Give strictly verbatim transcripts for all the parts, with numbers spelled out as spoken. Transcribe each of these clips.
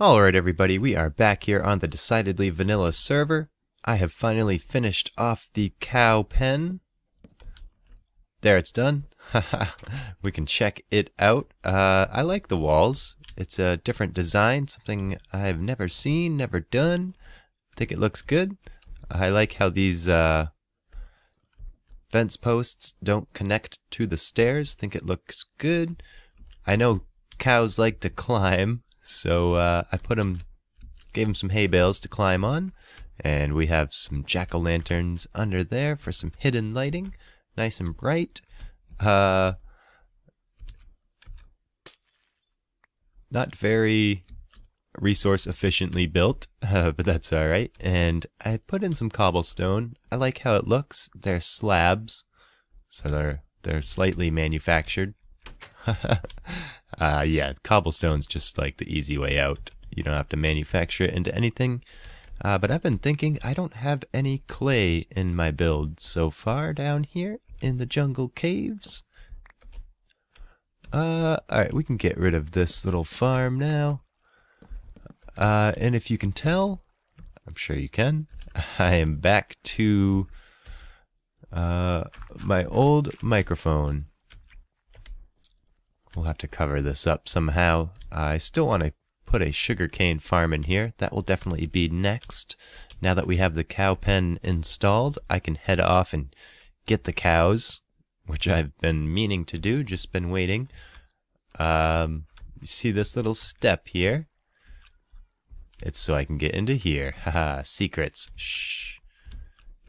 Alright everybody, we are back here on the Decidedly Vanilla server. I have finally finished off the cow pen. There, it's done. We can check it out. Uh, I like the walls. It's a different design, something I've never seen, never done. I think it looks good. I like how these uh, fence posts don't connect to the stairs. I think it looks good. I know cows like to climb. So uh, I put him, gave him some hay bales to climb on, and we have some jack-o'-lanterns under there for some hidden lighting, nice and bright. Uh, not very resource efficiently built, uh, but that's all right. And I put in some cobblestone. I like how it looks. They're slabs, so they're they're slightly manufactured. Uh, yeah, cobblestone's just like the easy way out. You don't have to manufacture it into anything. Uh, but I've been thinking I don't have any clay in my build so far down here in the jungle caves. Uh, alright, we can get rid of this little farm now. Uh, and if you can tell, I'm sure you can, I am back to uh, my old microphone. We'll have to cover this up somehow. I still want to put a sugarcane farm in here. That will definitely be next. Now that we have the cow pen installed, I can head off and get the cows, which I've been meaning to do, just been waiting. Um, you see this little step here? It's so I can get into here. Haha, secrets. Shh.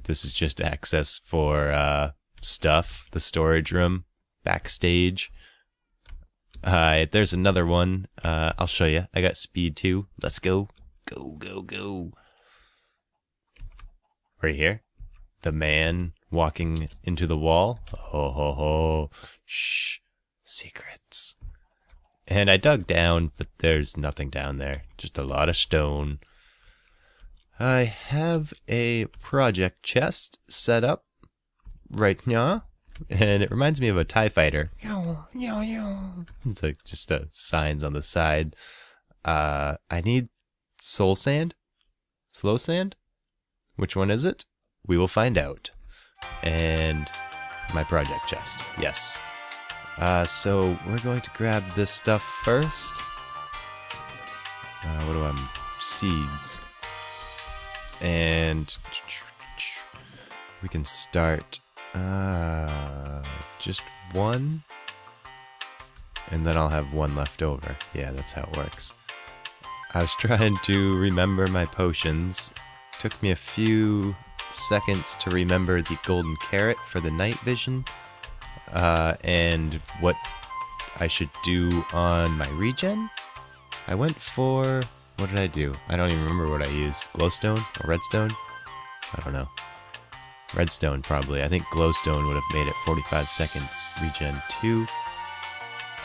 This is just access for uh, stuff, the storage room, backstage. Uh, there's another one. Uh, I'll show you. I got speed too. Let's go. Go, go, go. Right here. The man walking into the wall. Ho, ho, ho. Shh. Secrets. And I dug down, but there's nothing down there. Just a lot of stone. I have a project chest set up right now. And it reminds me of a TIE fighter. Yo, yo, yo. It's like just uh, signs on the side. Uh, I need soul sand? Slow sand? Which one is it? We will find out. And my project chest. Yes. Uh, so we're going to grab this stuff first. Uh, what do I want? Seeds. And we can start... Uh, just one, and then I'll have one left over. Yeah, that's how it works. I was trying to remember my potions. Took me a few seconds to remember the golden carrot for the night vision, uh, and what I should do on my regen. I went for, what did I do? I don't even remember what I used. Glowstone or redstone? I don't know. Redstone, probably. I think glowstone would have made it forty-five seconds. Regen two.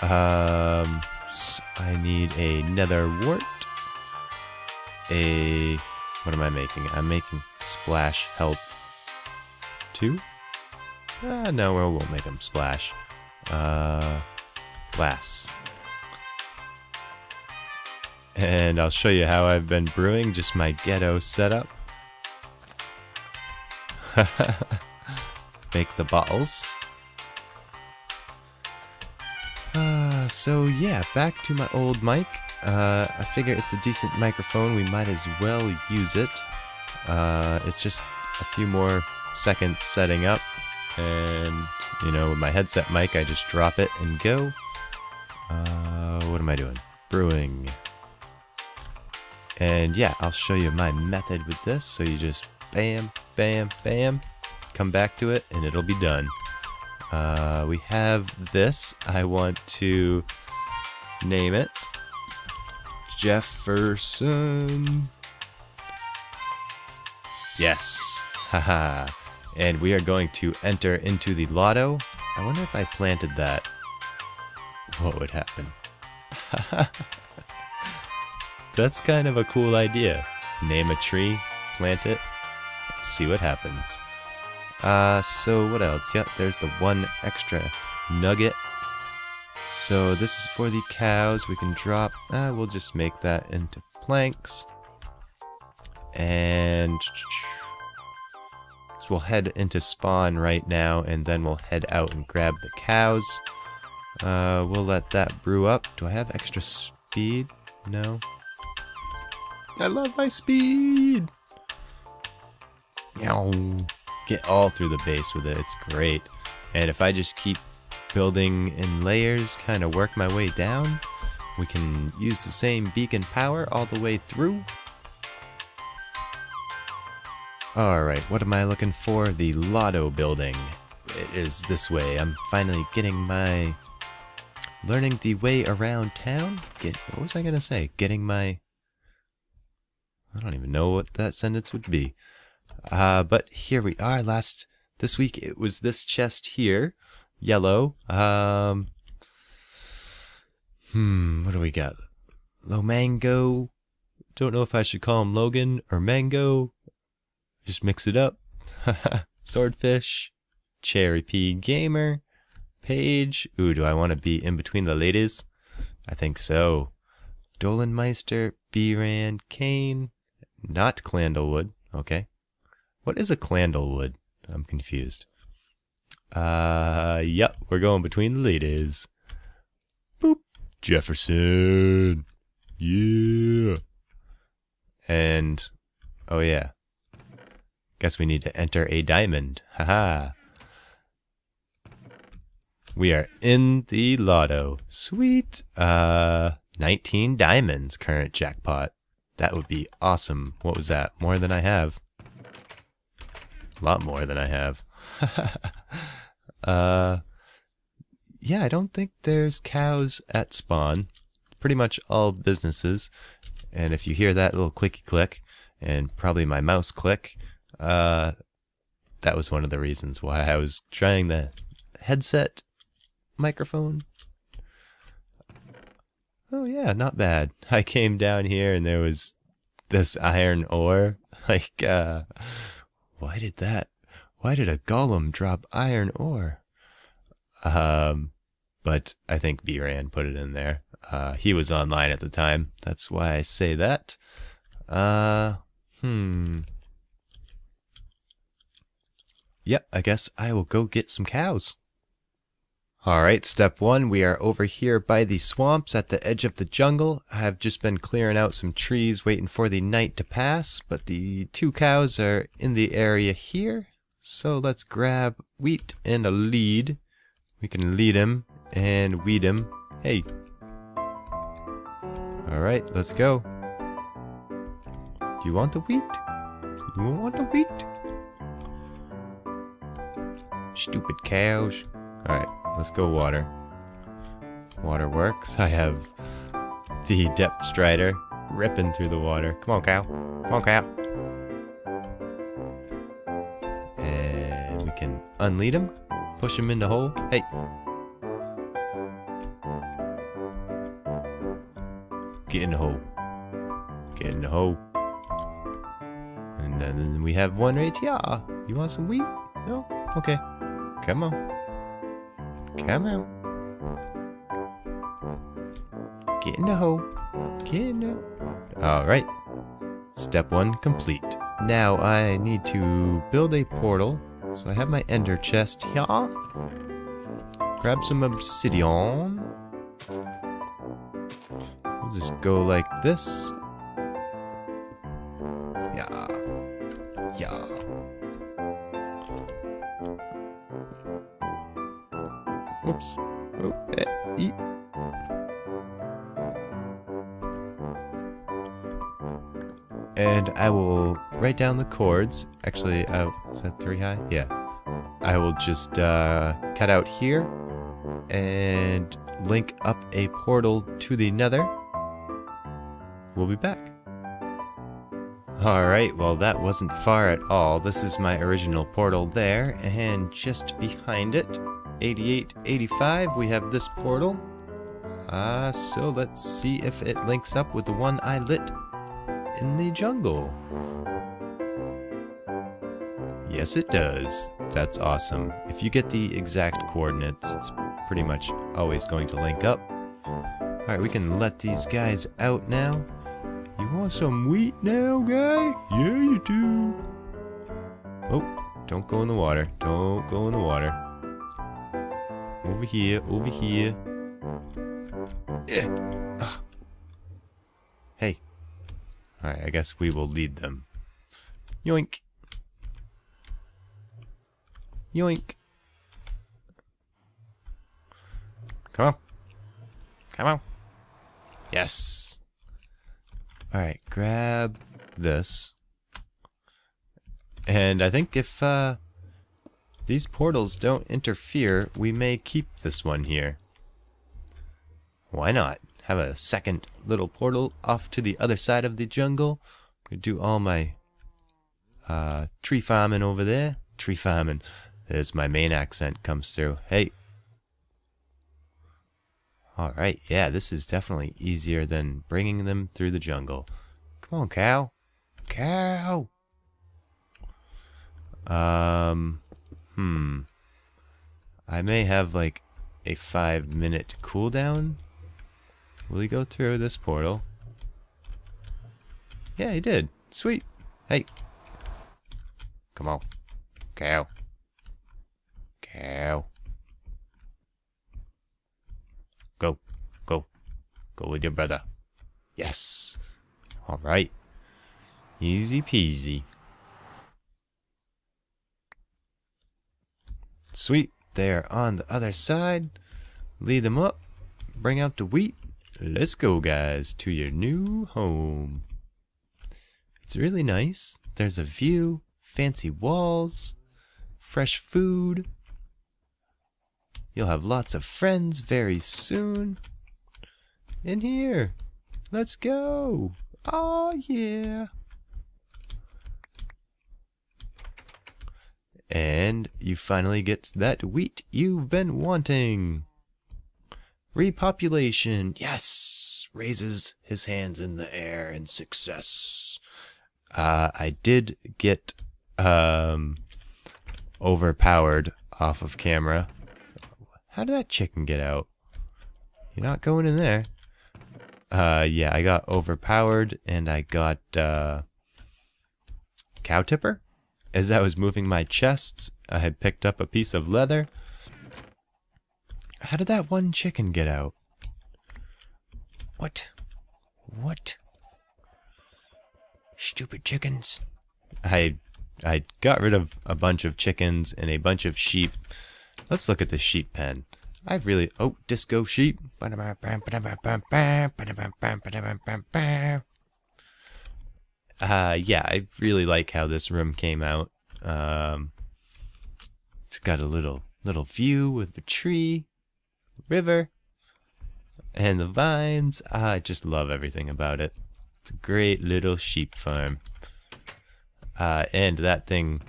Um, so I need a nether wart. A... What am I making? I'm making splash health two? Uh, no, we won't make them splash. Uh, glass. And I'll show you how I've been brewing just my ghetto setup. Make the bottles. Uh, so yeah, back to my old mic. Uh, I figure it's a decent microphone. We might as well use it. Uh, it's just a few more seconds setting up. And, you know, with my headset mic, I just drop it and go. Uh, what am I doing? Brewing. And yeah, I'll show you my method with this. So you just... Bam, bam, bam. Come back to it and it'll be done. Uh, we have this. I want to name it Jefferson. Yes. Haha. And we are going to enter into the lotto. I wonder if I planted that, what would happen? That's kind of a cool idea. Name a tree, plant it. See what happens. Uh, so what else? Yep, there's the one extra nugget. So this is for the cows. We can drop, uh, we'll just make that into planks. And so we'll head into spawn right now, and then we'll head out and grab the cows. Uh, we'll let that brew up. Do I have extra speed? No. I love my speed! Get all through the base with it. It's great. And if I just keep building in layers, kind of work my way down, we can use the same beacon power all the way through. Alright, what am I looking for? The Lotto building. It is this way. I'm finally getting my... learning the way around town? Get... What was I going to say? Getting my... I don't even know what that sentence would be. Uh, but here we are. Last... This week it was this chest here. Yellow. Um... Hmm, what do we got? Lomango. Don't know if I should call him Logan or Mango. Just mix it up. Swordfish. Cherry P Gamer. Paige. Ooh, do I want to be in between the ladies? I think so. Dolanmeister. B-Rand. Kane. Not Clandlewood. Okay. What is a Clandlewood? I'm confused. Uh, yep, we're going between the ladies. Boop. Jefferson, yeah, and oh yeah, guess we need to enter a diamond. Haha, we are in the lotto. Sweet, uh, nineteen diamonds current jackpot. That would be awesome. What was that? More than I have. A lot more than I have. uh. Yeah, I don't think there's cows at spawn. Pretty much all businesses. And if you hear that little clicky click, and probably my mouse click, uh, that was one of the reasons why I was trying the headset microphone. Oh yeah, not bad. I came down here and there was this iron ore. Like, uh, why did that? Why did a golem drop iron ore? Um... But I think B-Rand put it in there. Uh, he was online at the time. That's why I say that. Uh, hmm. Yep, I guess I will go get some cows. Alright, step one. We are over here by the swamps at the edge of the jungle. I have just been clearing out some trees waiting for the night to pass. But the two cows are in the area here. So let's grab wheat and a lead. We can lead him. And weed him. Hey. Alright, let's go. Do you want the wheat? You want the wheat? Stupid cows. Alright, let's go water. Water works. I have the Depth Strider ripping through the water. Come on, cow. Come on, cow. And we can unlead him. Push him in the hole. Hey. Get in the hole. Get in the hole. And then we have one right here. You want some wheat? No? Okay. Come on. Come on. Get in the hole. Get in the hole. Alright. Step one complete. Now I need to build a portal. So I have my ender chest here. Grab some obsidian. Just go like this. Yeah. Yeah. Oops. Oh, eh, eh. And I will write down the chords. Actually, I, is that three high? Yeah. I will just uh, cut out here and link up a portal to the nether. We'll be back. Alright, well that wasn't far at all. This is my original portal there, and just behind it, eighty-eight eighty-five, we have this portal. Ah, uh, so let's see if it links up with the one I lit in the jungle. Yes, it does. That's awesome. If you get the exact coordinates, it's pretty much always going to link up. Alright, we can let these guys out now. You want some wheat now, guy? Yeah, you do. Oh, don't go in the water. Don't go in the water. Over here, over here. Ugh. Hey. Alright, I guess we will lead them. Yoink. Yoink. Come on. Come on. Yes. Alright, grab this. And I think if uh, these portals don't interfere, we may keep this one here. Why not? Have a second little portal off to the other side of the jungle. I'm going to do all my uh, tree farming over there. Tree farming. There's my main accent comes through. Hey. Alright, yeah, this is definitely easier than bringing them through the jungle. Come on, cow. Cow! Um, hmm. I may have, like, a five minute cooldown. Will he go through this portal? Yeah, he did. Sweet. Hey. Come on. Cow. Cow. Go. Go. Go with your brother. Yes. Alright. Easy peasy. Sweet. They're on the other side. Lead them up. Bring out the wheat. Let's go, guys, to your new home. It's really nice. There's a view, fancy walls, fresh food. You'll have lots of friends very soon. In here. Let's go. Oh, yeah. And you finally get that wheat you've been wanting. Repopulation, yes! Raises his hands in the air in success. Uh, I did get um, overpowered off of camera. How did that chicken get out? You're not going in there. Uh, yeah, I got overpowered and I got uh, cow tipper. As I was moving my chests, I had picked up a piece of leather. How did that one chicken get out? What? What? Stupid chickens. I I got rid of a bunch of chickens and a bunch of sheep. Let's look at the sheep pen. I really... Oh, disco sheep. Uh, yeah, I really like how this room came out. Um, it's got a little, little view with a tree. River and the vines. Ah, I just love everything about it. It's a great little sheep farm. Uh, and that thing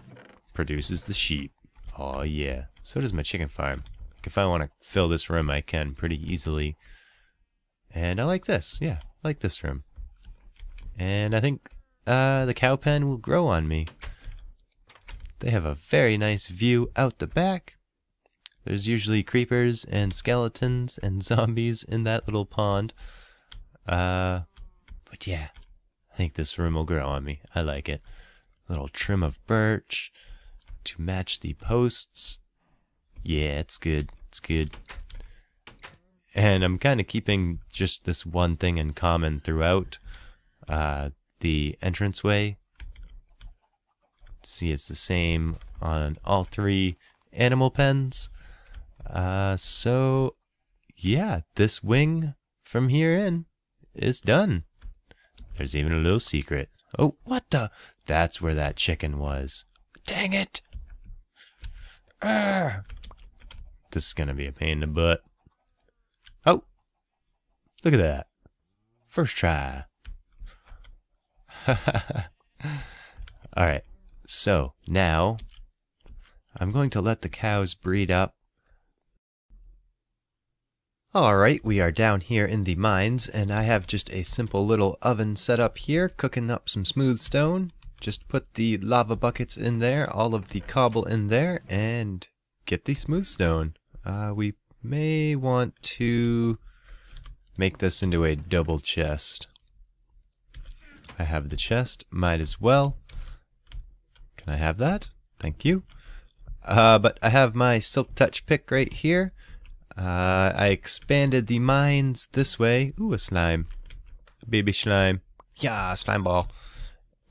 produces the sheep. Oh yeah. So does my chicken farm. Like if I want to fill this room, I can pretty easily. And I like this. Yeah, I like this room. And I think uh, the cow pen will grow on me. They have a very nice view out the back. There's usually creepers and skeletons and zombies in that little pond. Uh, but yeah, I think this room will grow on me. I like it. A little trim of birch to match the posts. Yeah, it's good. It's good. And I'm kind of keeping just this one thing in common throughout. Uh, the entranceway. See, it's the same on all three animal pens. Uh, so, yeah, this wing from here in is done. There's even a little secret. Oh, what the? That's where that chicken was. Dang it! Ah! This is gonna be a pain in the butt. Oh! Look at that. First try. Alright, so now I'm going to let the cows breed up. Alright, we are down here in the mines, and I have just a simple little oven set up here, cooking up some smooth stone. Just put the lava buckets in there, all of the cobble in there, and get the smooth stone. Uh, we may want to make this into a double chest. I have the chest, might as well. Can I have that? Thank you. Uh, but I have my Silk Touch pick right here. Uh, I expanded the mines this way. Ooh, a slime. A baby slime. Yeah, slime ball.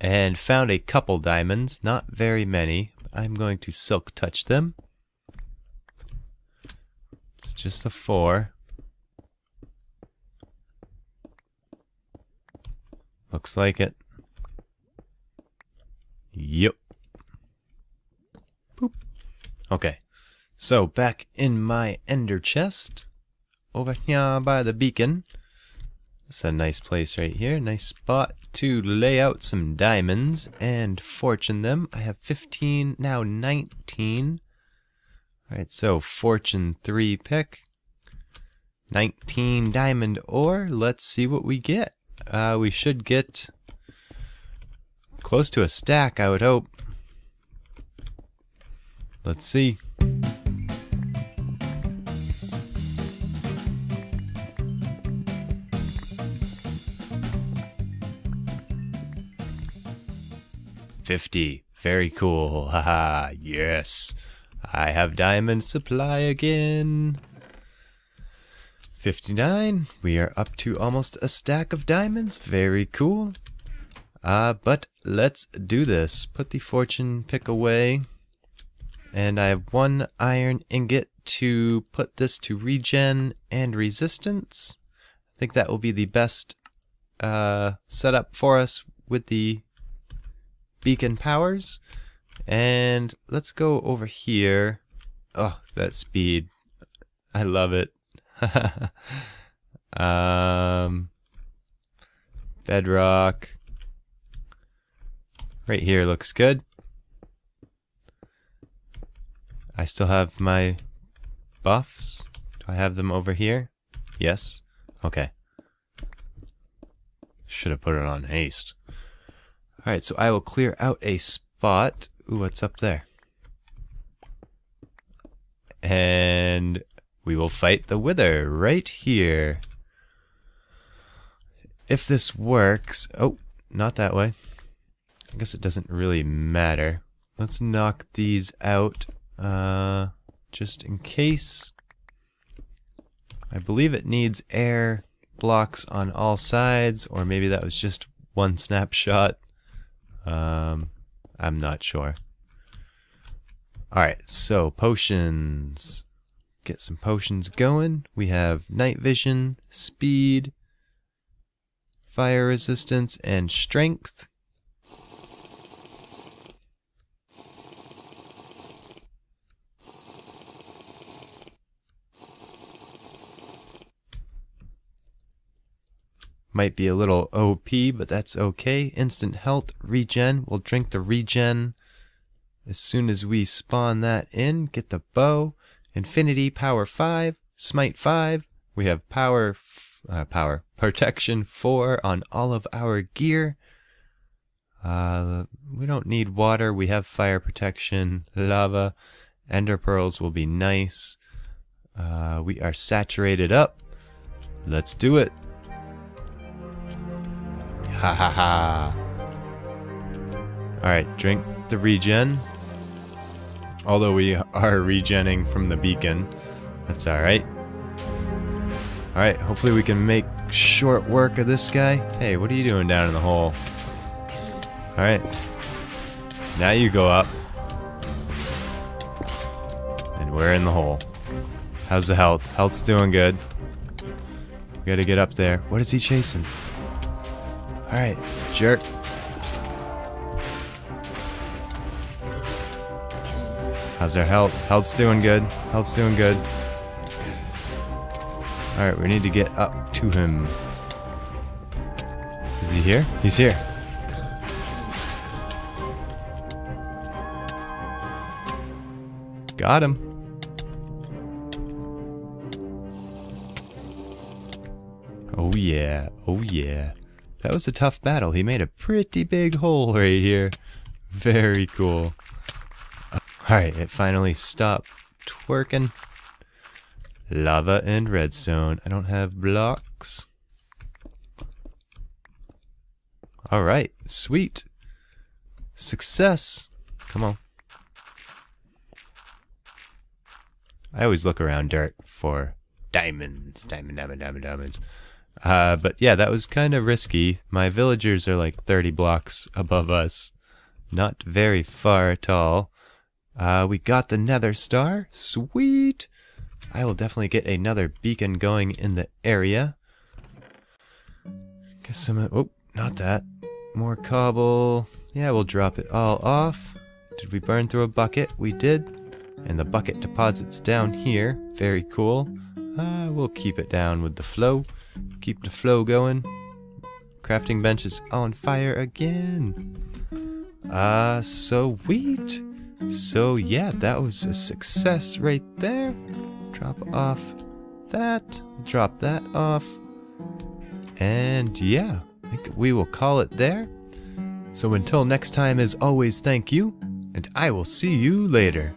And found a couple diamonds. Not very many. I'm going to Silk Touch them. It's just a four. Looks like it. Yep. Boop. Okay. So back in my ender chest. Over here by the beacon. It's a nice place right here. Nice spot to lay out some diamonds and fortune them. I have fifteen, now nineteen. Alright, so fortune three pick. nineteen diamond ore. Let's see what we get. Uh, we should get close to a stack, I would hope. Let's see. fifty. Very cool. Haha, yes. I have diamond supply again. fifty-nine. We are up to almost a stack of diamonds. Very cool. Uh, but let's do this. Put the fortune pick away. And I have one iron ingot to put this to regen and resistance. I think that will be the best uh, setup for us with the beacon powers. And let's go over here. Oh, that speed. I love it. um, bedrock right here looks good. I still have my buffs. Do I have them over here? Yes. Okay. Should have put it on haste. Alright, so I will clear out a spot. Ooh, what's up there? And we will fight the Wither right here. If this works... Oh, not that way. I guess it doesn't really matter. Let's knock these out uh, just in case. I believe it needs air blocks on all sides, or maybe that was just one snapshot. Um, I'm not sure. Alright, so potions... Get some potions going. We have night vision, speed, fire resistance, and strength. Might be a little O P, but that's okay. Instant health, regen. We'll drink the regen as soon as we spawn that in. Get the bow. Infinity, power five, smite five. We have power, f uh, power protection four on all of our gear. Uh, we don't need water. We have fire protection, lava, ender pearls will be nice. Uh, we are saturated up. Let's do it. Ha ha ha. All right, drink the regen. Although we are regenning from the beacon. That's alright. Alright, hopefully we can make short work of this guy. Hey, what are you doing down in the hole? Alright. Now you go up. And we're in the hole. How's the health? Health's doing good. We gotta get up there. What is he chasing? Alright, jerk. How's our health? Health's doing good. Health's doing good. Alright, we need to get up to him. Is he here? He's here. Got him. Oh yeah. Oh yeah. That was a tough battle. He made a pretty big hole right here. Very cool. Alright, it finally stopped twerking. Lava and redstone. I don't have blocks. Alright, sweet. Success. Come on. I always look around dirt for diamonds. Diamond, diamond, diamond, diamonds. Uh, but yeah, that was kind of risky. My villagers are like thirty blocks above us. Not very far at all. Uh, we got the nether star. Sweet. I will definitely get another beacon going in the area. Guess some of, oh, not that. More cobble. Yeah, we'll drop it all off. Did we burn through a bucket? We did. And the bucket deposits down here. Very cool. Uh, we'll keep it down with the flow. Keep the flow going. Crafting bench is on fire again. Ah, uh, so sweet. So yeah, that was a success right there. Drop off that. Drop that off. And yeah, I think we will call it there. So until next time, as always, thank you. And I will see you later.